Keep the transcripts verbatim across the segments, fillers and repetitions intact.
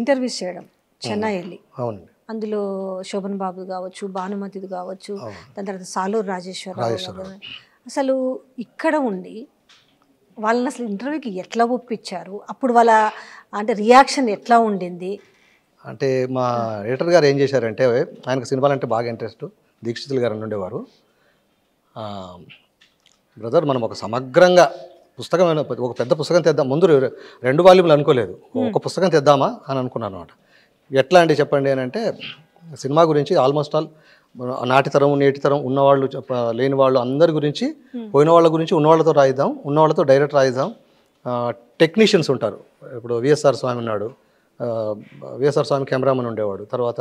Interviews చేయడం చెన్నై వెళ్ళి అందులో శోభన్ బాబు కావచ్చు భానుమతిది కావచ్చు దాని తర్వాత సాలూరు రాజేశ్వరరావు అసలు ఇక్కడ ఉండి వాళ్ళని అసలు ఇంటర్వ్యూకి ఎట్లా ఒప్పించారు అప్పుడు వాళ్ళ అంటే రియాక్షన్ ఎట్లా ఉండింది అంటే మా ఎడిటర్ గారు ఏం చేశారంటే ఆయనకు సినిమాలంటే బాగా ఇంట్రెస్ట్ దీక్షితులు గారు ఉండేవారు బ్రదర్ మనం ఒక సమగ్రంగా పుస్తకం ఒక పెద్ద పుస్తకం తెద్దాం ముందు రెండు వాల్యూములు అనుకోలేదు ఒక పుస్తకం తెద్దామా అని అనుకున్నాను అనమాట ఎట్లా అంటే చెప్పండి అని అంటే సినిమా గురించి ఆల్మోస్ట్ ఆల్ నాటి తరం నేటి తరం ఉన్నవాళ్ళు లేని వాళ్ళు అందరి గురించి పోయిన వాళ్ళ గురించి ఉన్నవాళ్ళతో రాయిద్దాం ఉన్నవాళ్ళతో డైరెక్ట్ రాయిద్దాం టెక్నీషియన్స్ ఉంటారు ఇప్పుడు విఎస్ఆర్ స్వామి ఉన్నాడు విఎస్ఆర్ స్వామి కెమెరామన్ ఉండేవాడు తర్వాత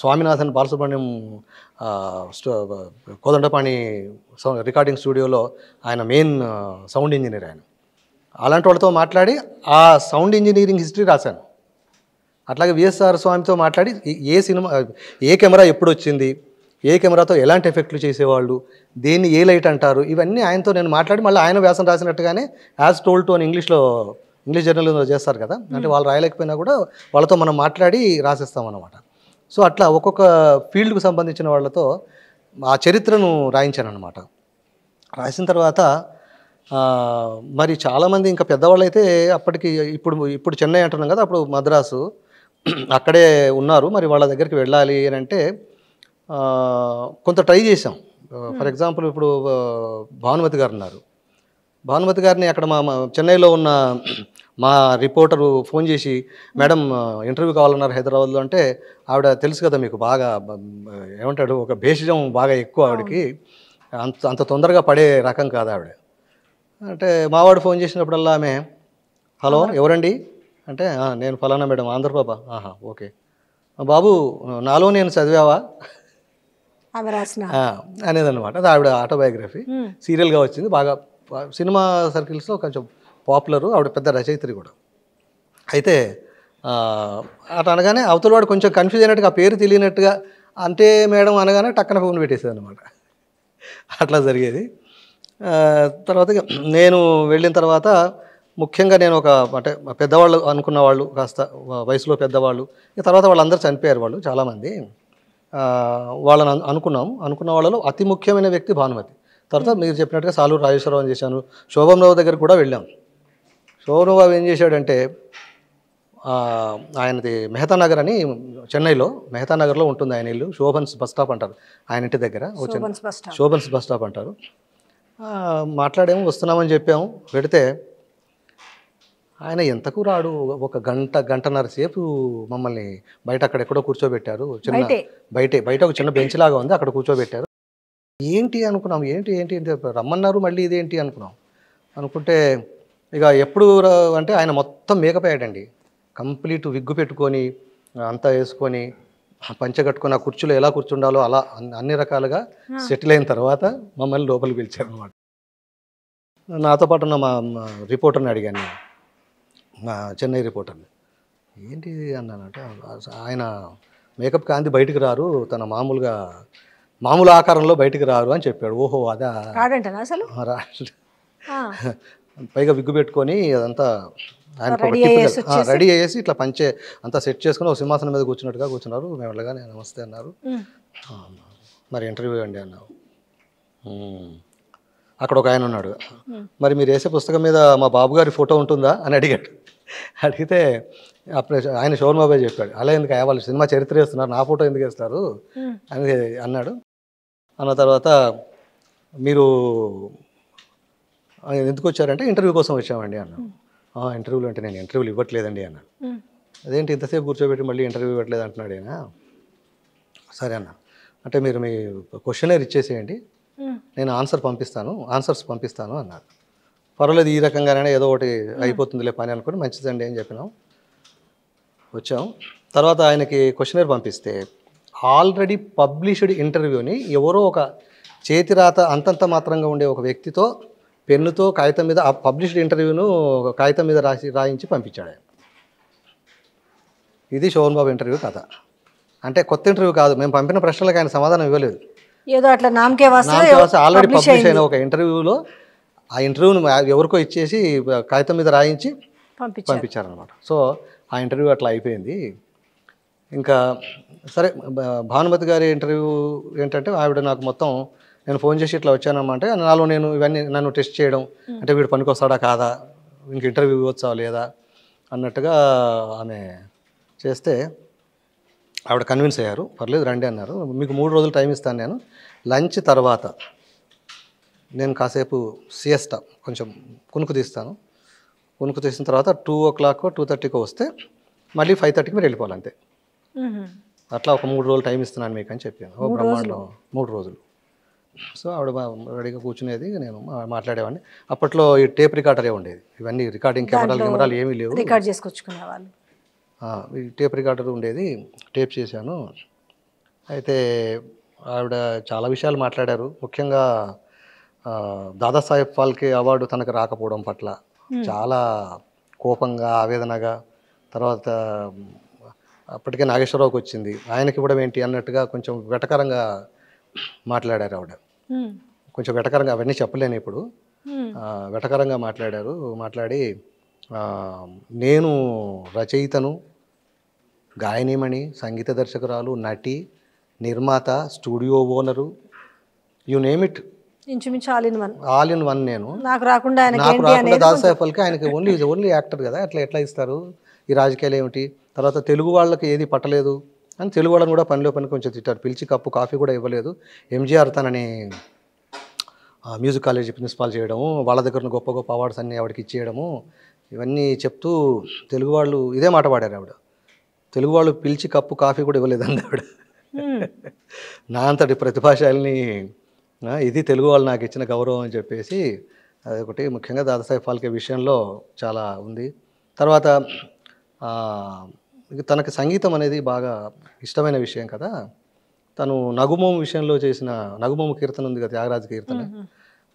స్వామినాథన్ బాలసుబ్రహ్మణ్యం కోదండపాణి రికార్డింగ్ స్టూడియోలో ఆయన మెయిన్ సౌండ్ ఇంజనీర్ ఆయన అలాంటి వాళ్ళతో మాట్లాడి ఆ సౌండ్ ఇంజనీరింగ్ హిస్టరీ రాశాను అట్లాగే విఎస్ఆర్ స్వామితో మాట్లాడి ఏ సినిమా ఏ కెమెరా ఎప్పుడు వచ్చింది ఏ కెమెరాతో ఎలాంటి ఎఫెక్ట్లు చేసేవాళ్ళు దేన్ని ఏ లైట్ అంటారు ఇవన్నీ ఆయనతో నేను మాట్లాడి మళ్ళీ ఆయన వ్యాసం రాసినట్టుగానే యాజ్ టోల్డ్ టు అని ఇంగ్లీష్లో ఇంగ్లీష్ జర్నలిజంలో చేస్తారు కదా అంటే వాళ్ళు రాయలేకపోయినా కూడా వాళ్ళతో మనం మాట్లాడి రాసిస్తాం అన్నమాట సో అట్లా ఒక్కొక్క ఫీల్డ్కు సంబంధించిన వాళ్ళతో ఆ చరిత్రను రాయించాను అనమాట రాసిన తర్వాత మరి చాలామంది ఇంకా పెద్దవాళ్ళు అయితే అప్పటికి ఇప్పుడు ఇప్పుడు చెన్నై అంటున్నాం కదా అప్పుడు మద్రాసు అక్కడే ఉన్నారు మరి వాళ్ళ దగ్గరికి వెళ్ళాలి అని అంటే కొంత ట్రై చేసాం ఫర్ ఎగ్జాంపుల్ ఇప్పుడు భానుమతి గారు ఉన్నారు భానుమతి గారిని అక్కడ మా చెన్నైలో ఉన్న మా రిపోర్టరు ఫోన్ చేసి మేడం ఇంటర్వ్యూ కావాలన్నారు హైదరాబాద్లో అంటే ఆవిడ తెలుసు కదా మీకు బాగా ఏమంటాడు ఒక భేషజం బాగా ఎక్కువ ఆవిడకి అంత అంత తొందరగా పడే రకం కాదు ఆవిడ అంటే మావాడు ఫోన్ చేసినప్పుడల్లా ఆమె హలో ఎవరండి అంటే నేను ఫలానా మేడం ఆంధ్ర బాబా ఆహా ఓకే బాబు నాలో నేను చదివావా అనేది అనమాట అది ఆవిడ ఆటోబయోగ్రఫీ సీరియల్గా వచ్చింది బాగా సినిమా సర్కిల్స్లో కొంచెం పాపులరు ఆవిడ పెద్ద రచయిత్రి కూడా అయితే అటు అనగానే అవతల వాడు కొంచెం కన్ఫ్యూజ్ అయినట్టుగా ఆ పేరు తెలియనట్టుగా అంటే మేడం అనగానే టక్కన ఫోన్ పెట్టేసేది అనమాట అట్లా జరిగేది తర్వాత నేను వెళ్ళిన తర్వాత ముఖ్యంగా నేను ఒక అంటే పెద్దవాళ్ళు అనుకున్న వాళ్ళు కాస్త వయసులో పెద్దవాళ్ళు తర్వాత వాళ్ళందరూ చనిపోయారు వాళ్ళు చాలామంది వాళ్ళని అనుకున్నాము అనుకున్న వాళ్ళలో అతి ముఖ్యమైన వ్యక్తి భానుమతి తర్వాత మీరు చెప్పినట్టుగా సాలూరు రాజేశ్వరరావు అని చేశాను శోభన్ బాబు దగ్గర కూడా వెళ్ళాం శోభన్ బాబు ఏం చేశాడంటే ఆయనది మెహతా నగర్ అని చెన్నైలో మెహతా నగర్లో ఉంటుంది ఆయన ఇల్లు శోభన్స్ బస్ స్టాప్ అంటారు ఆయన ఇంటి దగ్గర శోభన్స్ బస్ స్టాప్ అంటారు మాట్లాడేమో వస్తున్నామని చెప్పాము పెడితే ఆయన ఎంతకు రాడు ఒక గంట గంటన్నర సేపు మమ్మల్ని బయట అక్కడెక్కడో కూర్చోబెట్టారు చిన్న బయటే బయట ఒక చిన్న బెంచ్ లాగా ఉంది అక్కడ కూర్చోబెట్టారు ఏంటి అనుకున్నాం ఏంటి ఏంటి ఏంటి రమ్మన్నారు మళ్ళీ ఇదేంటి అనుకున్నాం అనుకుంటే ఇక ఎప్పుడు అంటే ఆయన మొత్తం మేకపాయాడండి కంప్లీట్ విగ్గు పెట్టుకొని అంతా వేసుకొని పంచగట్టుకొని ఆ కుర్చీలో ఎలా కూర్చుండాలో అలా అన్ని రకాలుగా సెటిల్ అయిన తర్వాత మమ్మల్ని లోపలికి పిలిచారు అనమాట నాతో పాటు ఉన్న మా రిపోర్టర్ని అడిగాను నేను మా చెన్నై రిపోర్టర్ని ఏంటి అన్నానంటే ఆయన మేకప్ కాంతి బయటికి రారు తన మామూలుగా మామూలు ఆకారంలో బయటికి రారు అని చెప్పాడు ఓహో అదా రాడంటనా అసలు పైగా విగ్గు పెట్టుకొని అదంతా ఆయన రెడీ అయ్యేసి ఇట్లా పంచే అంతా సెట్ చేసుకుని ఒక సింహాసనం మీద కూర్చున్నట్టుగా కూర్చున్నారు మేము వెళ్ళగానే నమస్తే అన్నారు మరి ఇంటర్వ్యూ అండి అన్నావు అక్కడ ఒక ఆయన ఉన్నాడు మరి మీరు వేసే పుస్తకం మీద మా బాబుగారి ఫోటో ఉంటుందా అని అడిగాడు అడిగితే అప్పుడు ఆయన శోభన్ బాబు చెప్పాడు అలా ఎందుకు వాళ్ళు సినిమా చరిత్ర వేస్తున్నారు నా ఫోటో ఎందుకు వేస్తారు అని అన్నాడు అన్న తర్వాత మీరు ఎందుకు వచ్చారంటే ఇంటర్వ్యూ కోసం వచ్చామండి అన్నాడు ఇంటర్వ్యూలు అంటే నేను ఇంటర్వ్యూలు ఇవ్వట్లేదండి అన్నాడు అదేంటి ఇంతసేపు కూర్చోబెట్టి మళ్ళీ ఇంటర్వ్యూ ఇవ్వట్లేదు అంటున్నాడు ఆయన సరే అన్న అంటే మీరు మీ క్వశ్చనర్ ఇచ్చేసేయండి నేను ఆన్సర్ పంపిస్తాను ఆన్సర్స్ పంపిస్తాను అన్నాడు పర్వాలేదు ఈ రకంగానే ఏదో ఒకటి అయిపోతుందిలే పని అనుకుని మంచిదండి అని చెప్పినాం వచ్చాం తర్వాత ఆయనకి క్వశ్చనర్ పంపిస్తే ఆల్రెడీ పబ్లిష్డ్ ఇంటర్వ్యూని ఎవరో ఒక చేతిరాత అంతంత మాత్రంగా ఉండే ఒక వ్యక్తితో పెన్నుతో కాగితం మీద ఆ పబ్లిష్డ్ ఇంటర్వ్యూను కాగితం మీద రాసి రాయించి పంపించాడు ఆయన ఇది శోభన్ బాబు ఇంటర్వ్యూ కథ అంటే కొత్త ఇంటర్వ్యూ కాదు మేము పంపిన ప్రశ్నలకు ఆయన సమాధానం ఇవ్వలేదు ఏదో అట్లా నామకే వాస్తవం ఆల్రెడీ పబ్లిష్ అయిన ఒక ఇంటర్వ్యూలో ఆ ఇంటర్వ్యూను ఎవరికో ఇచ్చేసి కాగితం మీద రాయించి పంపించారనమాట సో ఆ ఇంటర్వ్యూ అట్లా అయిపోయింది. ఇంకా సరే భానుమతి గారి ఇంటర్వ్యూ ఏంటంటే ఆవిడ నాకు మొత్తం నేను ఫోన్ చేసి ఇట్లా వచ్చానమ్మా అంటే నాలో నేను ఇవన్నీ నన్ను టెస్ట్ చేయడం అంటే వీడు పనికొస్తాడా కాదా ఇంక ఇంటర్వ్యూ ఇవ్వచ్చా లేదా అన్నట్టుగా ఆమె చేస్తే ఆవిడ కన్విన్స్ అయ్యారు, పర్లేదు రండి అన్నారు. మీకు మూడు రోజులు టైం ఇస్తాను, నేను లంచ్ తర్వాత నేను కాసేపు సియస్టా కొంచెం కునుకు తీస్తాను, కునుకు తీసిన తర్వాత టూ ఓ క్లాక్ టూ థర్టీకో వస్తే మళ్ళీ ఫైవ్ థర్టీకి మీరు వెళ్ళిపోవాలంతే. అట్లా ఒక మూడు రోజులు టైం ఇస్తున్నాను మీకు అని చెప్పాను. ఓ బ్రహ్మాండం, మూడు రోజులు. సో ఆవిడ రెడీగా కూర్చునేది, నేను మాట్లాడేవాడిని. అప్పట్లో ఈ టేప్ రికార్డరే ఉండేది, ఇవన్నీ రికార్డింగ్ కెమెరాలు కెమెరాలు ఏమీ లేవు, రికార్డ్ చేసుకొచ్చుకునేవాళ్ళు. ఈ టేప్ రికార్డర్ ఉండేది, టేప్ చేశాను. అయితే ఆవిడ చాలా విషయాలు మాట్లాడారు, ముఖ్యంగా దాదాసాహెబ్ ఫాల్కే అవార్డు తనకు రాకపోవడం పట్ల చాలా కోపంగా ఆవేదనగా, తర్వాత అప్పటికే నాగేశ్వరరావుకి వచ్చింది ఆయనకి ఇవ్వడం ఏంటి అన్నట్టుగా కొంచెం వెటకరంగా మాట్లాడారు. ఆవిడ కొంచెం వెటకరంగా, అవన్నీ చెప్పలేను ఇప్పుడు, వెటకరంగా మాట్లాడారు. మాట్లాడి నేను రచయితను, గాయనిమణి, సంగీత దర్శకురాలు, నటి, నిర్మాత, studio owner, you name it, all in one. నేను నాకు రాకుండా దాదాసాహెబ్కి ఆయనకి ఓన్లీ ఓన్లీ యాక్టర్ కదా, అట్లా ఎట్లా ఇస్తారు, ఈ రాజకీయాలు ఏమిటి. తర్వాత తెలుగు వాళ్ళకి ఏది పట్టలేదు అని తెలుగు వాళ్ళని కూడా పనిలో పని కొంచెం తిట్టారు, పిలిచి కప్పు కాఫీ కూడా ఇవ్వలేదు. ఎంజీఆర్ తనని మ్యూజిక్ కాలేజీ ప్రిన్సిపాల్ చేయడము, వాళ్ళ దగ్గర గొప్ప గొప్ప అవార్డ్స్ అన్నీ ఆవిడకి ఇచ్చేయడము, ఇవన్నీ చెప్తూ తెలుగు వాళ్ళు ఇదే మాట పాడారు. ఆవిడ తెలుగు వాళ్ళు పిలిచి కప్పు కాఫీ కూడా ఇవ్వలేదండి ఆవిడ. నా అంతటి ప్రతిభాశాలిని ఇది తెలుగు వాళ్ళు నాకు ఇచ్చిన గౌరవం అని చెప్పేసి, అదొకటి ముఖ్యంగా దాదాసాహెబ్ ఫాల్కే విషయంలో చాలా ఉంది. తర్వాత తనకు సంగీతం అనేది బాగా ఇష్టమైన విషయం కదా, తను నగుమోము విషయంలో చేసిన, నగుమోము కీర్తన ఉంది కదా త్యాగరాజు కీర్తన,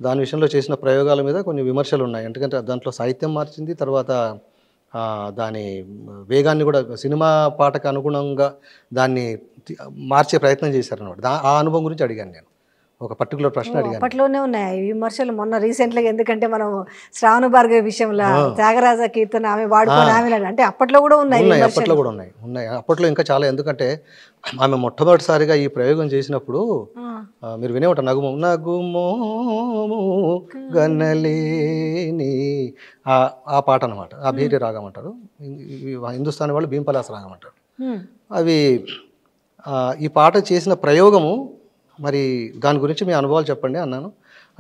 దాని విషయంలో చేసిన ప్రయోగాల మీద కొన్ని విమర్శలు ఉన్నాయి. ఎందుకంటే దాంట్లో సాహిత్యం మార్చింది, తర్వాత దాని వేగాన్ని కూడా సినిమా పాటకు అనుగుణంగా దాన్ని మార్చే ప్రయత్నం చేశారన్నమాట. దా ఆ అనుభవం గురించి అడిగాను నేను, ఒక పర్టికులర్ ప్రశ్న అడిగాను. అప్పట్లోనే ఉన్నాయి విమర్శలు, మొన్న రీసెంట్గా ఎందుకంటే మనం శ్రావణ భార్గవి విషయంలో త్యాగరాజ కీర్తన ఆమె వాడుకోవడం, అంటే అప్పట్లో కూడా ఉన్నాయి, అప్పట్లో కూడా ఉన్నాయి ఉన్నాయి అప్పట్లో ఇంకా చాలా. ఎందుకంటే ఆమె మొట్టమొదటిసారిగా ఈ ప్రయోగం చేసినప్పుడు మీరు వినే ఉంటారు, నగుమో నగుమోము గనలేని ఆ పాట అనమాట, ఆ భీరి రాగం అంటారు, హిందుస్థానీ వాళ్ళు భీంపలాస రాగం అంటారు. అవి ఈ పాట చేసిన ప్రయోగము, మరి దాని గురించి మీ అనుభవాలు చెప్పండి అన్నాను.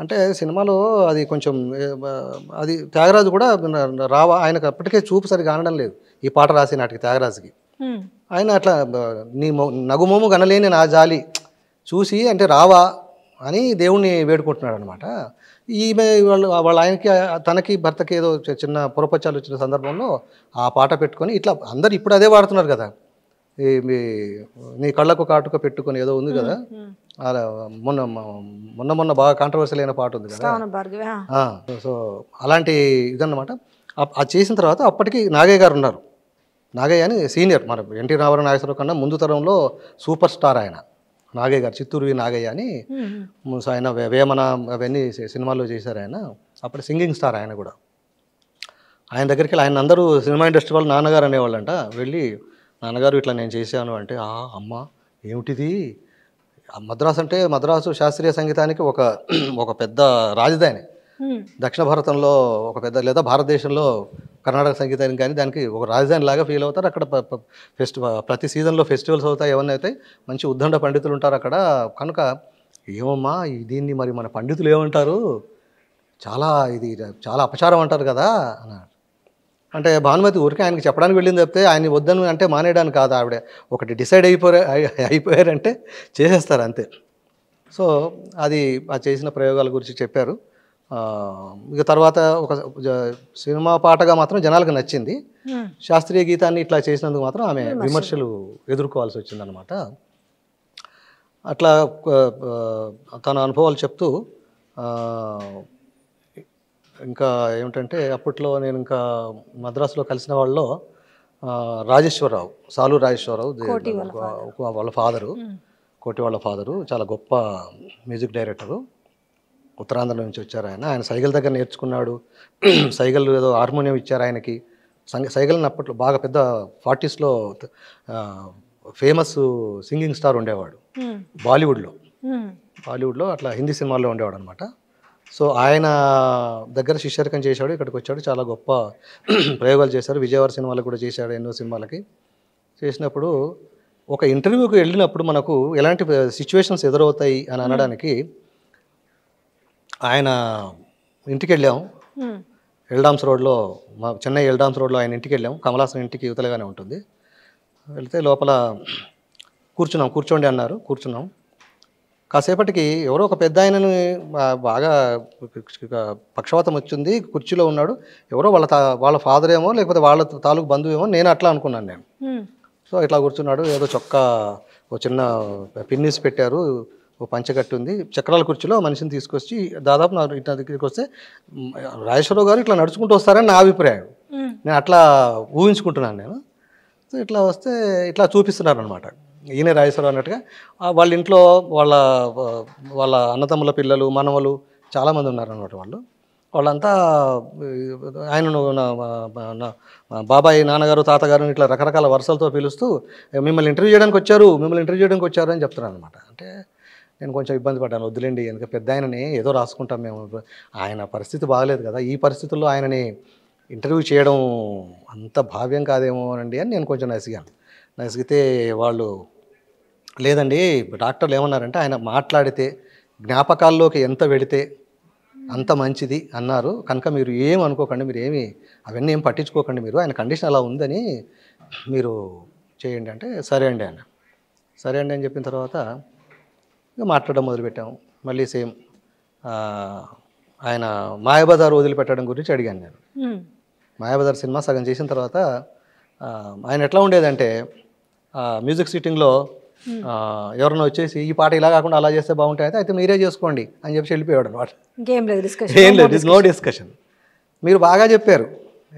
అంటే సినిమాలో అది కొంచెం అది త్యాగరాజు కూడా రావా, ఆయనకు అప్పటికే చూపు సరిగా ఆనడం లేదు ఈ పాట రాసి నాటికి త్యాగరాజుకి. ఆయన అట్లా నీ నగుమోము గనలేని నా జాలి చూసి అంటే రావా అని దేవుణ్ణి వేడుకుంటున్నాడు అనమాట. ఈమె వాళ్ళు వాళ్ళ ఆయనకి తనకి భర్తకి ఏదో చిన్న పొరపచ్చాలు వచ్చిన సందర్భంలో ఆ పాట పెట్టుకొని ఇట్లా అందరు ఇప్పుడు అదే వాడుతున్నారు కదా, ఈ నీ కళ్ళకు కాటుక పెట్టుకొని ఏదో ఉంది కదా, అలా మొన్న మొన్న మొన్న బాగా కాంట్రవర్సీ అయిన పాట ఉంది కదా, సో అలాంటి ఇదన్నమాట. అది చేసిన తర్వాత అప్పటికి నాగయ్య గారు ఉన్నారు, నాగయ్య అని సీనియర్, మన ఎన్టీ రామారావు నాగేశ్వరరావు కన్నా ముందు తరంలో సూపర్ స్టార్ ఆయన నాగయ్య గారు, చిత్తూరువి నాగయ్య అని. ఆయన వేమన అవన్నీ సినిమాల్లో చేశారు ఆయన, అప్పుడు సింగింగ్ స్టార్ ఆయన కూడా. ఆయన దగ్గరికి వెళ్ళి ఆయన అందరూ సినిమా ఇండస్ట్రీ వాళ్ళు నాన్నగారు అనేవాళ్ళు అంట, వెళ్ళి నాన్నగారు ఇట్లా నేను చేశాను అంటే, ఆ అమ్మ ఏమిటిది, మద్రాసు అంటే మద్రాసు శాస్త్రీయ సంగీతానికి ఒక ఒక పెద్ద రాజధాని, దక్షిణ భారతంలో ఒక పెద్ద, లేదా భారతదేశంలో కర్ణాటక సంగీతానికి కానీ దానికి ఒక రాజధాని లాగా ఫీల్ అవుతారు. అక్కడ ఫెస్ట్ ప్రతి సీజన్లో ఫెస్టివల్స్ అవుతాయి, ఏమన్నా అవుతాయి, మంచి ఉద్దండ పండితులు ఉంటారు అక్కడ. కనుక ఏమమ్మా దీన్ని మరి మన పండితులు ఏమంటారు, చాలా ఇది చాలా అపచారం అంటారు కదా అన్నారు. అంటే భానుమతి ఊరికే ఆయనకి చెప్పడానికి వెళ్ళింది తప్పితే ఆయన వద్దని అంటే మానేయడానికి కాదు, ఆవిడ ఒకటి డిసైడ్ అయిపోయారు అయిపోయారంటే చేసేస్తారు అంతే. సో అది ఆ చేసిన ప్రయోగాల గురించి చెప్పారు. ఇక తర్వాత ఒక సినిమా పాటగా మాత్రం జనాలకు నచ్చింది, శాస్త్రీయ గీతాన్ని ఇట్లా చేసినందుకు మాత్రం ఆమె విమర్శలు ఎదుర్కోవాల్సి వచ్చిందనమాట. అట్లా తన అనుభవాలు చెప్తూ ఇంకా ఏమిటంటే, అప్పట్లో నేను ఇంకా మద్రాసులో కలిసిన వాళ్ళలో రాజేశ్వరరావు, సాలు రాజేశ్వరరావు వాళ్ళ ఫాదరు, కోటి వాళ్ళ ఫాదరు చాలా గొప్ప మ్యూజిక్ డైరెక్టరు, ఉత్తరాంధ్ర నుంచి వచ్చారు ఆయన. ఆయన సైగల్ దగ్గర నేర్చుకున్నాడు, సైగల్ ఏదో హార్మోనియం ఇచ్చారు ఆయనకి, సంగ సైగలన్ అప్పట్లో బాగా పెద్ద ఫార్టీస్ లో ఫేమస్ సింగింగ్ స్టార్ ఉండేవాడు బాలీవుడ్ లో బాలీవుడ్ లో అట్లా హిందీ సినిమాల్లో ఉండేవాడు అన్నమాట. సో ఆయన దగ్గర శిష్యరికం చేశాడు, ఇక్కడికి వచ్చాడు, చాలా గొప్ప ప్రయోగాలు చేశారు, విజయవాడ సినిమాలకు కూడా చేశాడు, ఎన్నో సినిమాలకి చేసినప్పుడు ఒక ఇంటర్వ్యూకి వెళ్ళినప్పుడు మనకు ఎలాంటి సిచ్యువేషన్స్ ఎదురవుతాయి అని అనడానికి ఆయన ఇంటికి వెళ్ళాము. ఎల్డామ్స్ రోడ్లో మా చెన్నై ఎల్డామ్స్ రోడ్లో ఆయన ఇంటికి వెళ్ళాము, కమలాసన్ ఇంటికి యువతలుగానే ఉంటుంది. వెళితే లోపల కూర్చున్నాం, కూర్చోండి అన్నారు, కూర్చున్నాం. కాసేపటికి ఎవరో ఒక పెద్ద ఆయనను బాగా పక్షవాతం వచ్చింది, కుర్చీలో ఉన్నాడు, ఎవరో వాళ్ళ వాళ్ళ ఫాదర్ ఏమో లేకపోతే వాళ్ళ తాలూకు బంధువు ఏమో నేను అట్లా అనుకున్నాను నేను. సో ఇట్లా కూర్చున్నాడు, ఏదో చొక్కా ఓ చిన్న పిన్నిస్ పెట్టారు, ఓ పంచకట్టు ఉంది, చక్రాల కుర్చీలో మనిషిని తీసుకొచ్చి దాదాపు నా ఇట్లా దగ్గరికి వస్తే రాజేశ్వరరావు గారు ఇట్లా నడుచుకుంటూ వస్తారని నా అభిప్రాయం, నేను అట్లా ఊహించుకుంటున్నాను నేను. సో ఇట్లా వస్తే ఇట్లా చూపిస్తున్నారు అనమాట, ఈయన రాజేశ్వరరావు అన్నట్టుగా. వాళ్ళ ఇంట్లో వాళ్ళ వాళ్ళ అన్నతమ్ముల పిల్లలు మనవలు చాలామంది ఉన్నారన్నమాట. వాళ్ళు వాళ్ళంతా ఆయనను బాబాయి నాన్నగారు తాతగారు ఇట్లా రకరకాల వరుసలతో పిలుస్తూ మిమ్మల్ని ఇంటర్వ్యూ చేయడానికి వచ్చారు మిమ్మల్ని ఇంటర్వ్యూ చేయడానికి వచ్చారు అని చెప్తున్నాను అనమాట. అంటే నేను కొంచెం ఇబ్బంది పడ్డాను, వద్దులేండి ఎందుకంటే పెద్ద ఆయనని ఏదో రాసుకుంటాం మేము, ఆయన పరిస్థితి బాగలేదు కదా, ఈ పరిస్థితుల్లో ఆయనని ఇంటర్వ్యూ చేయడం అంత భావ్యం కాదేమోనండి అని నేను కొంచెం నసిగాను. నసిగితే వాళ్ళు లేదండి డాక్టర్లు ఏమన్నారంటే ఆయన మాట్లాడితే జ్ఞాపకాల్లోకి ఎంత వెళితే అంత మంచిది అన్నారు, కనుక మీరు ఏం అనుకోకండి, మీరు ఏమి అవన్నీ ఏం పట్టించుకోకండి, మీరు ఆయన కండిషన్ అలా ఉందని మీరు చేయండి అంటే సరే అండి అన్న. సరే అండి అని చెప్పిన తర్వాత ఇక మాట్లాడడం మొదలుపెట్టాము. మళ్ళీ సేమ్ ఆయన మాయాబజార్ వదిలిపెట్టడం గురించి అడిగాను నేను. మాయాబజార్ సినిమా సగం చేసిన తర్వాత ఆయన ఎట్లా ఉండేదంటే మ్యూజిక్ సిట్టింగ్లో ఎవరైనా వచ్చేసి ఈ పాట ఇలా కాకుండా అలా చేస్తే బాగుంటాయి అయితే మీరే చేసుకోండి అని చెప్పి వెళ్ళిపోయాడు అనమాట. ఏం లేదు, నో డిస్కషన్. మీరు బాగా చెప్పారు,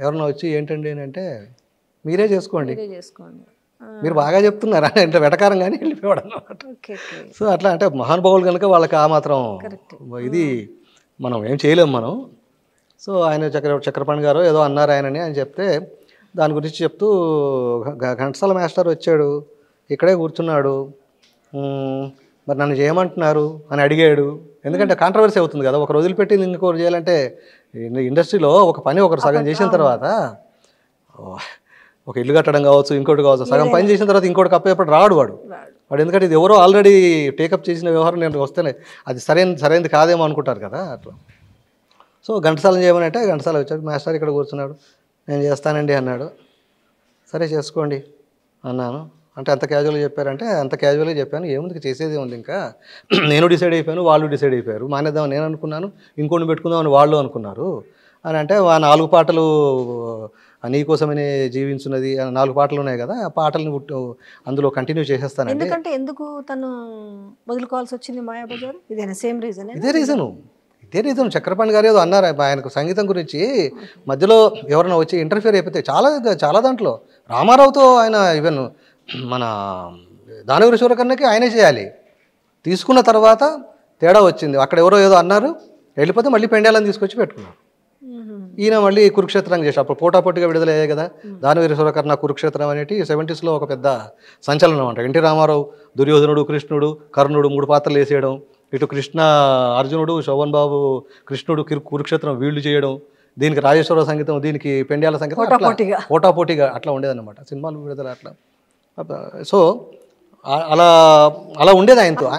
ఎవరైనా వచ్చి ఏంటండి అంటే మీరే చేసుకోండి చేసుకోండి మీరు బాగా చెప్తున్నారా అంటే వెటకారం కానీ వెళ్ళిపోయాడు అనమాట. సో అట్లా అంటే మహానుభావులు కనుక వాళ్ళకి ఆ మాత్రం ఇది మనం ఏం చేయలేము మనం. సో ఆయన చక్ర చక్రపాణి గారు ఏదో అన్నారు ఆయనని అని చెప్తే దాని గురించి చెప్తూ ఘంటసాల మాస్టర్ వచ్చాడు, ఇక్కడే కూర్చున్నాడు, మరి నన్ను చేయమంటున్నారు అని అడిగాడు. ఎందుకంటే కాంట్రవర్సీ అవుతుంది కదా, ఒకరు వదిలిపెట్టింది ఇంకొకరు చేయాలంటే ఇండస్ట్రీలో ఒక పని ఒకరు సగం చేసిన తర్వాత ఒక ఇల్లు కట్టడం కావచ్చు ఇంకోటి కావచ్చు, సగం పని చేసిన తర్వాత ఇంకోటి అప్పేపటి రాడు వాడు వాడు ఎందుకంటే ఇది ఎవరో ఆల్రెడీ టేకప్ చేసిన వ్యవహారం నేను వస్తేనే అది సరైన సరైనది కాదేమో అనుకుంటారు కదా అట్లా. సో ఘంటసాలని చేయమని అంటే ఘంటసాల వచ్చాడు, మాస్టర్ ఇక్కడ కూర్చున్నాడు, నేను చేస్తానండి అన్నాడు. సరే చేసుకోండి అన్నాను. అంటే అంత క్యాజువల్గా చెప్పారంటే అంత క్యాజువల్గా చెప్పాను, ఏముంది చేసేది ఉంది, ఇంకా నేను డిసైడ్ అయిపోయాను వాళ్ళు డిసైడ్ అయిపోయారు, మానేద్దామని నేను అనుకున్నాను ఇంకొన్ని పెట్టుకుందామని వాళ్ళు అనుకున్నారు అని. అంటే ఆ నాలుగు పాటలు నీకోసమనే జీవించున్నది నాలుగు పాటలు ఉన్నాయి కదా, ఆ పాటలను అందులో కంటిన్యూ చేసేస్తాను. ఎందుకంటే ఎందుకు తను వదులుకోవాల్సి వచ్చింది మాయాబజార్, ఇదేనా సేమ్ రీజన్? ఇదే రీజను ఇదే రీజన్ చక్రపాణి గారు ఏదో అన్నారు ఆయనకు సంగీతం గురించి, మధ్యలో ఎవరైనా వచ్చి ఇంటర్ఫియర్ అయిపోతే చాలా చాలా దాంట్లో రామారావుతో ఆయన ఈవెన్ మన దానవీరేశ్వర కన్నకి ఆయనే చేయాలి, తీసుకున్న తర్వాత తేడా వచ్చింది, అక్కడ ఎవరో ఏదో అన్నారు వెళ్ళిపోతే మళ్ళీ పెండాలని తీసుకొచ్చి పెట్టుకున్నారు. ఈయన మళ్ళీ కురుక్షేత్రం చేశారు, అప్పుడు పోటాపోటీగా విడుదలయ్యాయి కదా దానవీరేశ్వర కర్ణ కురుక్షేత్రం అనేటి సెవెంటీస్లో ఒక పెద్ద సంచలనం అంట. ఎన్టీ రామారావు దుర్యోధనుడు కృష్ణుడు కర్ణుడు మూడు పాత్రలు వేసేయడం, ఇటు కృష్ణ అర్జునుడు శోభన్ బాబు కృష్ణుడు కురుక్షేత్రం వీళ్ళు చేయడం, దీనికి రాజేశ్వరరావు సంగీతం దీనికి పెండ్యాల సంగీతం పోటాపోటీగా అట్లా ఉండేదన్నమాట సినిమాలు విడుదల అట్లా. సో అలా అలా ఉండేది ఆయనతో.